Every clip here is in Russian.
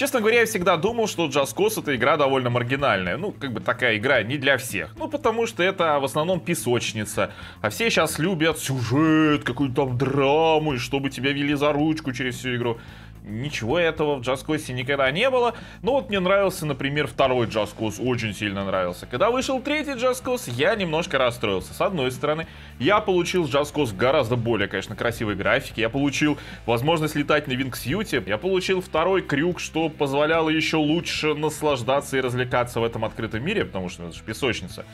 Честно говоря, я всегда думал, что Just Cause — это игра довольно маргинальная. Ну, как бы такая игра не для всех. Ну, потому что это в основном песочница. А все сейчас любят сюжет, какую-то там драму, чтобы тебя вели за ручку через всю игру. Ничего этого в Just Cause никогда не было. Но вот мне нравился, например, второй Just Cause, очень сильно нравился. Когда вышел третий Just Cause, я немножко расстроился. С одной стороны, я получил Just Cause гораздо более, конечно, красивой графики. Я получил возможность летать на Винг-сьюте. Я получил второй крюк, что позволяло еще лучше наслаждаться и развлекаться в этом открытом мире, потому что это же песочница.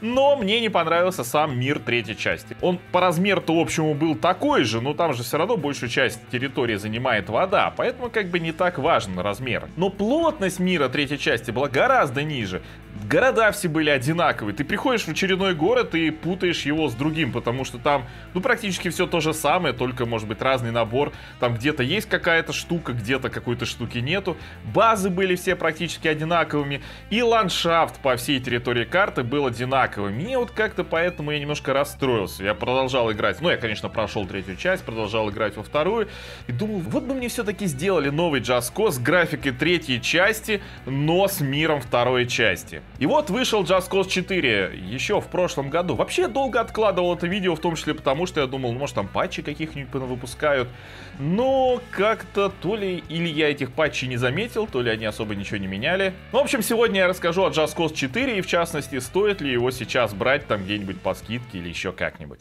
Но мне не понравился сам мир третьей части. Он по размеру-то, в общем, был такой же, но там же все равно большую часть территории занимает вода, поэтому как бы не так важен размер. Но плотность мира третьей части была гораздо ниже. Города все были одинаковые. Ты приходишь в очередной город и путаешь его с другим, потому что там, ну, практически все то же самое, только, может быть, разный набор. Там где-то есть какая-то штука, где-то какой-то штуки нету. Базы были все практически одинаковыми. И ландшафт по всей территории карты был одинаковый. Мне вот как-то поэтому я немножко расстроился. Я продолжал играть, ну я, конечно, прошел третью часть, продолжал играть во вторую и думал, вот бы мне все-таки сделали новый Just Cause с графикой третьей части, но с миром второй части. И вот вышел Just Cause 4 еще в прошлом году. Вообще долго откладывал это видео, в том числе потому, что я думал, ну, может там патчи каких-нибудь выпускают. Но как-то то ли или я этих патчей не заметил, то ли они особо ничего не меняли. Ну, в общем, сегодня я расскажу о Just Cause 4 и, в частности, стоит ли его сейчас брать там где-нибудь по скидке или еще как-нибудь.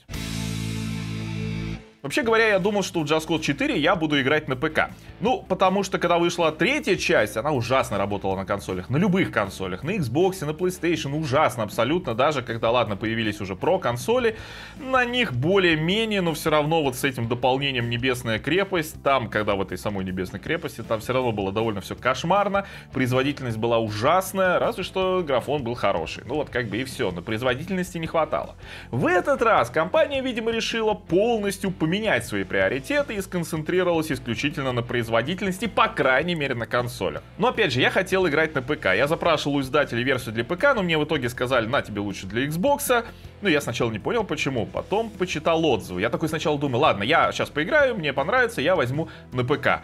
Вообще говоря, я думал, что в Just Cause 4 я буду играть на ПК. Ну, потому что, когда вышла третья часть, она ужасно работала на консолях, на любых консолях, на Xbox, на PlayStation, ужасно абсолютно, даже когда, ладно, появились уже Pro-консоли, на них более-менее, но все равно вот с этим дополнением «Небесная крепость», там, когда в этой самой «Небесной крепости», там все равно было довольно все кошмарно, производительность была ужасная, разве что графон был хороший. Ну вот как бы и все, но производительности не хватало. В этот раз компания, видимо, решила полностью поменять свои приоритеты и сконцентрировалась исключительно на производительности, по крайней мере на консолях. Но опять же, я хотел играть на ПК. Я запрашивал у издателей версию для ПК, но мне в итоге сказали, на тебе лучше для Xbox. Ну, я сначала не понял, почему, потом почитал отзывы. Я такой сначала думаю, ладно, я сейчас поиграю, мне понравится, я возьму на ПК.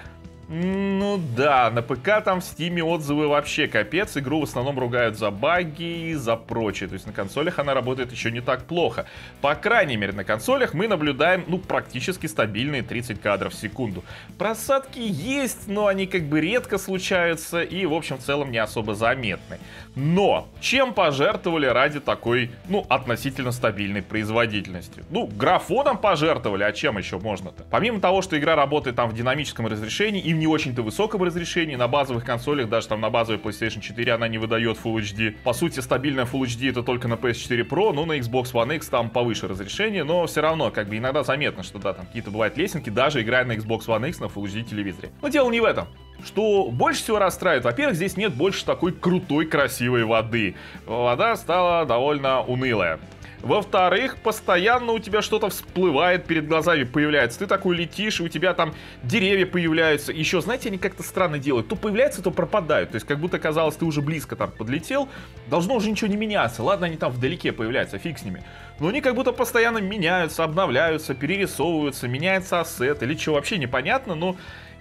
Ну да, на ПК там в Steam отзывы вообще капец, игру в основном ругают за баги и за прочее, то есть на консолях она работает еще не так плохо. По крайней мере на консолях мы наблюдаем, ну, практически стабильные 30 кадров в секунду. Просадки есть, но они как бы редко случаются и, в общем, в целом не особо заметны. Но чем пожертвовали ради такой, ну, относительно стабильной производительности? Ну, графоном пожертвовали, а чем еще можно-то? Помимо того, что игра работает там в динамическом разрешении и в не очень-то высоком разрешении, на базовых консолях, даже там на базовой PlayStation 4 она не выдает Full HD. По сути, стабильная Full HD это только на PS4 Pro, но на Xbox One X там повыше разрешение, но все равно, как бы иногда заметно, что да, там какие-то бывают лесенки, даже играя на Xbox One X на Full HD телевизоре. Но дело не в этом. Что больше всего расстраивает, во-первых, здесь нет больше такой крутой, красивой воды. Вода стала довольно унылая. Во-вторых, постоянно у тебя что-то всплывает перед глазами, появляется. Ты такой летишь, и у тебя там деревья появляются. Еще, знаете, они как-то странно делают. То появляются, то пропадают. То есть, как будто, казалось, ты уже близко там подлетел. Должно уже ничего не меняться. Ладно, они там вдалеке появляются, фиг с ними. Но они как будто постоянно меняются, обновляются, перерисовываются, меняется ассет. Или что, вообще непонятно, но...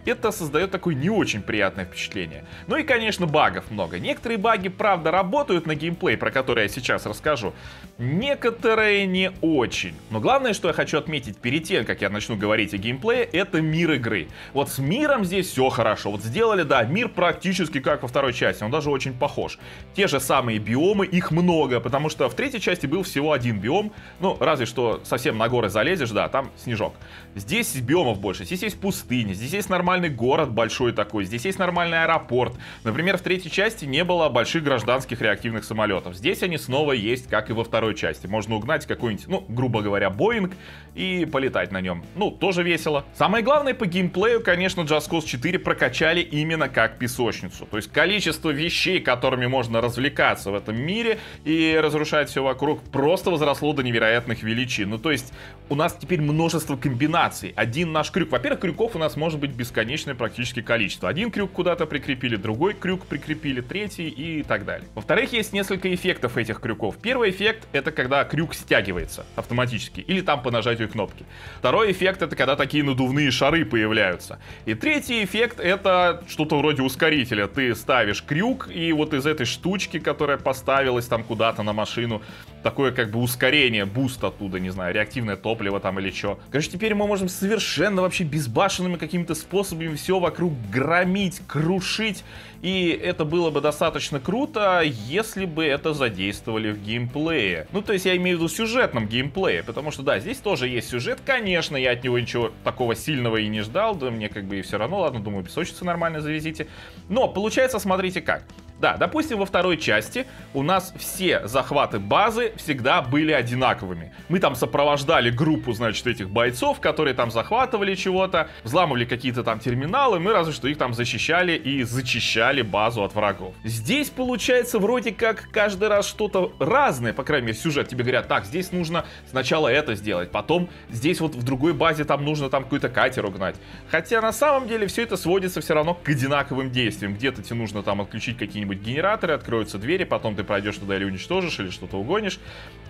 это создает такое не очень приятное впечатление. Ну и, конечно, багов много. Некоторые баги, правда, работают на геймплей, про который я сейчас расскажу. Некоторые не очень. Но главное, что я хочу отметить перед тем, как я начну говорить о геймплее, это мир игры. Вот с миром здесь все хорошо. Вот сделали, да, мир практически как во второй части. Он даже очень похож. Те же самые биомы, их много, потому что в третьей части был всего один биом. Ну, разве что совсем на горы залезешь, да, там снежок. Здесь биомов больше. Здесь есть пустыни, здесь есть нормальные город большой такой, здесь есть нормальный аэропорт. Например, в третьей части не было больших гражданских реактивных самолетов. Здесь они снова есть, как и во второй части. Можно угнать какой-нибудь, ну, грубо говоря, Боинг и полетать на нем. Ну, тоже весело. Самое главное, по геймплею, конечно, Just Cause 4 прокачали именно как песочницу. То есть количество вещей, которыми можно развлекаться в этом мире и разрушать все вокруг, просто возросло до невероятных величин. Ну, то есть у нас теперь множество комбинаций. Один наш крюк. Во-первых, крюков у нас может быть бесконечно бесконечное практически количество. Один крюк куда-то прикрепили, другой крюк прикрепили, третий и так далее. Во-вторых, есть несколько эффектов этих крюков. Первый эффект — это когда крюк стягивается автоматически, или там по нажатию кнопки. Второй эффект — это когда такие надувные шары появляются. И третий эффект — это что-то вроде ускорителя. Ты ставишь крюк, и вот из этой штучки, которая поставилась там куда-то на машину, такое как бы ускорение, буст оттуда, не знаю, реактивное топливо там или что. Короче, теперь мы можем совершенно вообще безбашенными какими-то способами все вокруг громить, крушить. И это было бы достаточно круто, если бы это задействовали в геймплее. Ну, то есть я имею в виду сюжетном геймплее, потому что, да, здесь тоже есть сюжет. Конечно, я от него ничего такого сильного и не ждал, да мне как бы и все равно. Ладно, думаю, песочницу нормально завезите. Но получается, смотрите как. Да, допустим, во второй части у нас все захваты базы всегда были одинаковыми. Мы там сопровождали группу, значит, этих бойцов, которые там захватывали чего-то, взламывали какие-то там терминалы, мы разве что их там защищали и зачищали базу от врагов. Здесь получается вроде как каждый раз что-то разное, по крайней мере, сюжет. Тебе говорят, так, здесь нужно сначала это сделать, потом здесь вот в другой базе там нужно там какой-то катер угнать. Хотя на самом деле все это сводится все равно к одинаковым действиям. Где-то тебе нужно там отключить какие-нибудь генераторы, откроются двери, потом ты пройдешь туда или уничтожишь, или что-то угонишь.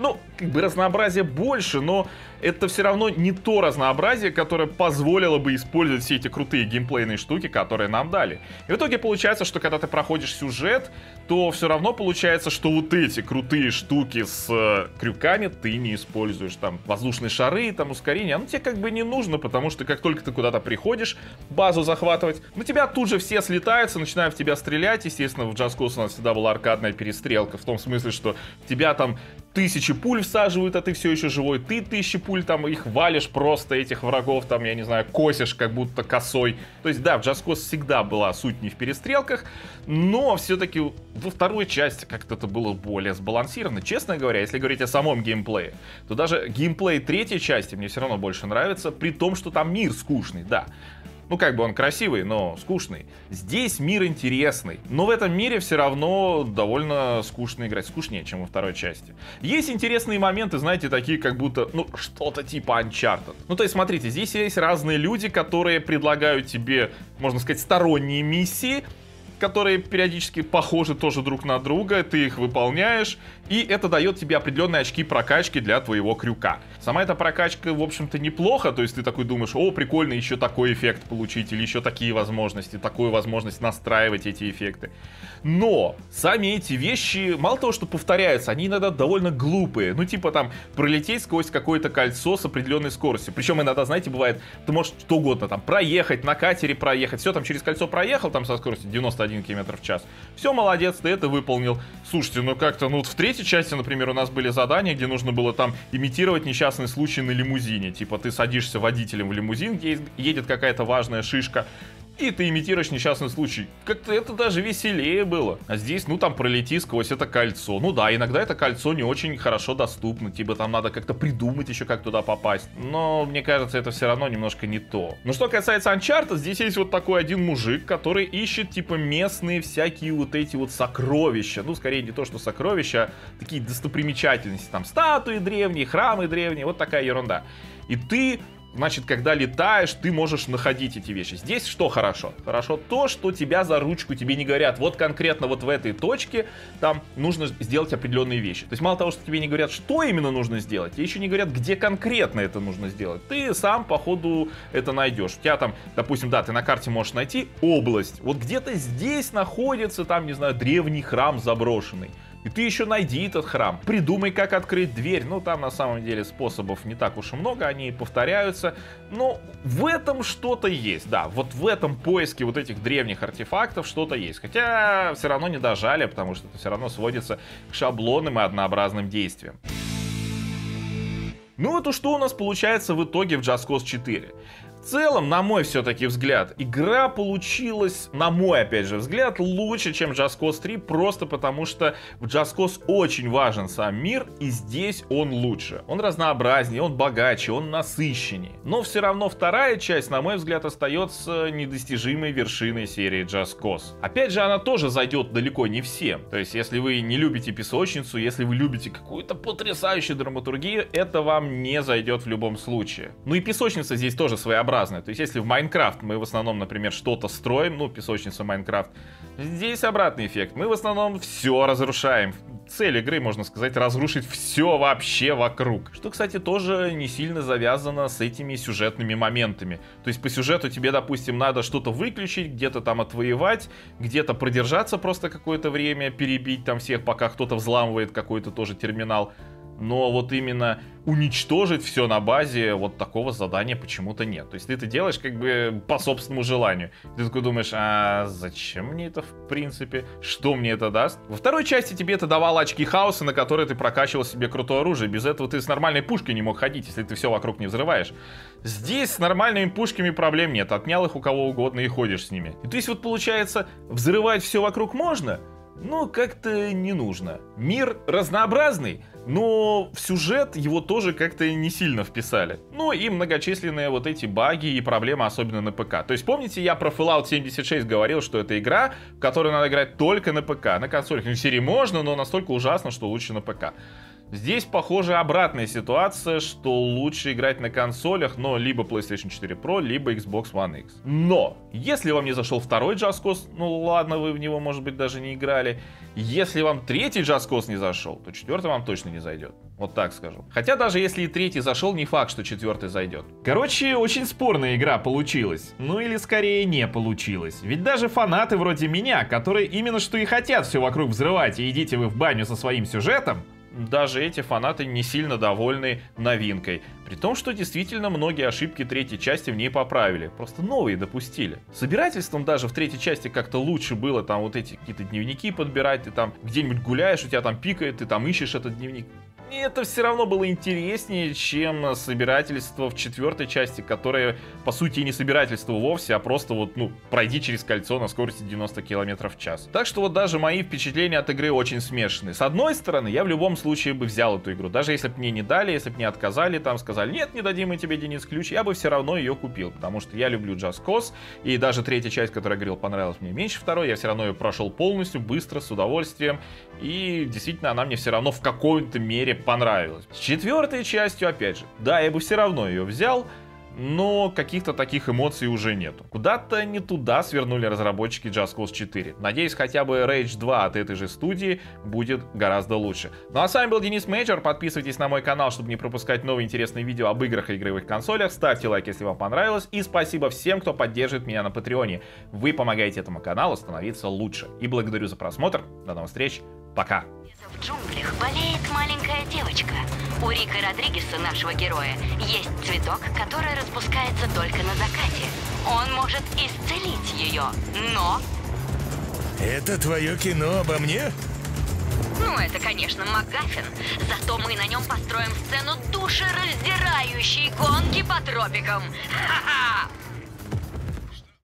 Ну, как бы разнообразия больше, но это все равно не то разнообразие, которое позволило бы использовать все эти крутые геймплейные штуки, которые нам дали. И в итоге получается, что когда ты проходишь сюжет, то все равно получается, что вот эти крутые штуки с крюками ты не используешь. Там воздушные шары, там ускорение, оно тебе как бы не нужно, потому что как только ты куда-то приходишь базу захватывать, на тебя тут же все слетаются, начинают в тебя стрелять. Естественно, в Just Cause у нас всегда была аркадная перестрелка, в том смысле, что тебя там 1000 пуль всаживают, а ты все еще живой, ты 1000 пуль там их валишь просто, этих врагов там, я не знаю, косишь как будто косой. То есть да, в Just Cause всегда была суть не в перестрелках, но все-таки во второй части как-то это было более сбалансировано. Честно говоря, если говорить о самом геймплее, то даже геймплей третьей части мне все равно больше нравится, при том, что там мир скучный, да. Ну, как бы он красивый, но скучный. Здесь мир интересный, но в этом мире все равно довольно скучно играть. Скучнее, чем во второй части. Есть интересные моменты, знаете, такие как будто, ну, что-то типа Uncharted. Ну, то есть, смотрите, здесь есть разные люди, которые предлагают тебе, можно сказать, сторонние миссии, которые периодически похожи тоже друг на друга, ты их выполняешь, и это дает тебе определенные очки прокачки для твоего крюка. Сама эта прокачка, в общем-то, неплохо, то есть ты такой думаешь, о, прикольно еще такой эффект получить, или еще такие возможности, такую возможность настраивать эти эффекты. Но сами эти вещи, мало того, что повторяются, они иногда довольно глупые, ну типа там пролететь сквозь какое-то кольцо с определенной скоростью, причем иногда, знаете, бывает, ты можешь что угодно там проехать, на катере проехать, все там через кольцо проехал там со скоростью 91 км в час, все, молодец, ты это выполнил. Слушайте, ну как-то, ну вот в третьей части, например, у нас были задания, где нужно было там имитировать несчастный случай на лимузине, типа ты садишься водителем в лимузин, едет какая-то важная шишка, и ты имитируешь несчастный случай. Как-то это даже веселее было. А здесь, ну там пролети сквозь это кольцо. Ну да, иногда это кольцо не очень хорошо доступно. Типа там надо как-то придумать еще, как туда попасть. Но мне кажется, это все равно немножко не то. Но что касается Uncharted, здесь есть вот такой один мужик, который ищет типа местные всякие вот эти вот сокровища. Ну скорее не то, что сокровища, а такие достопримечательности. Там статуи древние, храмы древние, вот такая ерунда. И ты... Значит, когда летаешь, ты можешь находить эти вещи. Здесь что хорошо? Хорошо то, что тебя за ручку, тебе не говорят, вот конкретно вот в этой точке там нужно сделать определенные вещи. То есть мало того, что тебе не говорят, что именно нужно сделать, тебе еще не говорят, где конкретно это нужно сделать. Ты сам по ходу это найдешь. У тебя там, допустим, да, ты на карте можешь найти область. Вот где-то здесь находится, там, не знаю, древний храм заброшенный. И ты еще найди этот храм, придумай, как открыть дверь. Ну, там, на самом деле, способов не так уж и много, они повторяются. Но в этом что-то есть, да, вот в этом поиске вот этих древних артефактов что-то есть. Хотя все равно не дожали, потому что это все равно сводится к шаблонным и однообразным действиям. Ну, вот что у нас получается в итоге в Just Cause 4. В целом, на мой все-таки взгляд, игра получилась, на мой опять же взгляд, лучше, чем Just Cause 3, просто потому что в Just Cause очень важен сам мир, и здесь он лучше. Он разнообразнее, он богаче, он насыщеннее. Но все равно вторая часть, на мой взгляд, остается недостижимой вершиной серии Just Cause. Опять же, она тоже зайдет далеко не всем. То есть, если вы не любите песочницу, если вы любите какую-то потрясающую драматургию, это вам не зайдет в любом случае. Ну и песочница здесь тоже своеобразная. разное. То есть если в Майнкрафт мы в основном, например, что-то строим, ну, песочница Майнкрафт, здесь обратный эффект. Мы в основном все разрушаем. Цель игры, можно сказать, разрушить все вообще вокруг. Что, кстати, тоже не сильно завязано с этими сюжетными моментами. То есть по сюжету тебе, допустим, надо что-то выключить, где-то там отвоевать, где-то продержаться просто какое-то время, перебить там всех, пока кто-то взламывает какой-то тоже терминал. Но вот именно уничтожить все на базе вот такого задания почему-то нет. То есть ты это делаешь как бы по собственному желанию. Ты такой думаешь, а зачем мне это в принципе? Что мне это даст? Во второй части тебе это давало очки хаоса, на которые ты прокачивал себе крутое оружие. Без этого ты с нормальной пушкой не мог ходить, если ты все вокруг не взрываешь. Здесь с нормальными пушками проблем нет. Отнял их у кого угодно и ходишь с ними. И то есть вот получается, взрывать все вокруг можно, но как-то не нужно. Мир разнообразный, но в сюжет его тоже как-то не сильно вписали. Ну и многочисленные вот эти баги и проблемы, особенно на ПК. То есть помните, я про Fallout 76 говорил, что это игра, в которую надо играть только на ПК. На консолях, ну, в серии можно, но настолько ужасно, что лучше на ПК. Здесь, похоже, обратная ситуация, что лучше играть на консолях, но либо PlayStation 4 Pro, либо Xbox One X. Но, если вам не зашел второй Just Cause, ну ладно, вы в него, может быть, даже не играли. Если вам третий Just Cause не зашел, то четвертый вам точно не зайдет. Вот так скажу. Хотя даже если и третий зашел, не факт, что четвертый зайдет. Короче, очень спорная игра получилась. Ну или скорее не получилась. Ведь даже фанаты вроде меня, которые именно что и хотят все вокруг взрывать, и идите вы в баню со своим сюжетом, даже эти фанаты не сильно довольны новинкой. При том, что действительно многие ошибки третьей части в ней поправили. Просто новые допустили. С собирательством даже в третьей части как-то лучше было. Там вот эти какие-то дневники подбирать. Ты там где-нибудь гуляешь, у тебя там пикает, ты там ищешь этот дневник. И это все равно было интереснее, чем собирательство в четвертой части, которое, по сути, и не собирательство вовсе, а просто вот, ну, пройди через кольцо на скорости 90 км в час. Так что вот даже мои впечатления от игры очень смешанные. С одной стороны, я в любом случае бы взял эту игру. Даже если бы мне не дали, если бы мне отказали, там сказали, нет, не дадим мы тебе, Денис, ключ, я бы все равно ее купил, потому что я люблю Just Cause, и даже третья часть, которую я говорил, понравилась мне меньше второй, я все равно ее прошел полностью, быстро, с удовольствием, и действительно она мне все равно в какой-то мере понравилось. С четвертой частью, опять же, да, я бы все равно ее взял, но каких-то таких эмоций уже нету. Куда-то не туда свернули разработчики Just Cause 4. Надеюсь, хотя бы Rage 2 от этой же студии будет гораздо лучше. Ну а с вами был Денис Мейджор. Подписывайтесь на мой канал, чтобы не пропускать новые интересные видео об играх и игровых консолях. Ставьте лайк, если вам понравилось. И спасибо всем, кто поддерживает меня на Патреоне. Вы помогаете этому каналу становиться лучше. И благодарю за просмотр. До новых встреч. Пока. В джунглях болеет маленькая девочка. У Рика Родригеса, нашего героя, есть цветок, который распускается только на закате. Он может исцелить ее, но... Это твое кино обо мне? Ну, это, конечно, МакГаффин. Зато мы на нем построим сцену душераздирающей гонки по тропикам. Ха-ха!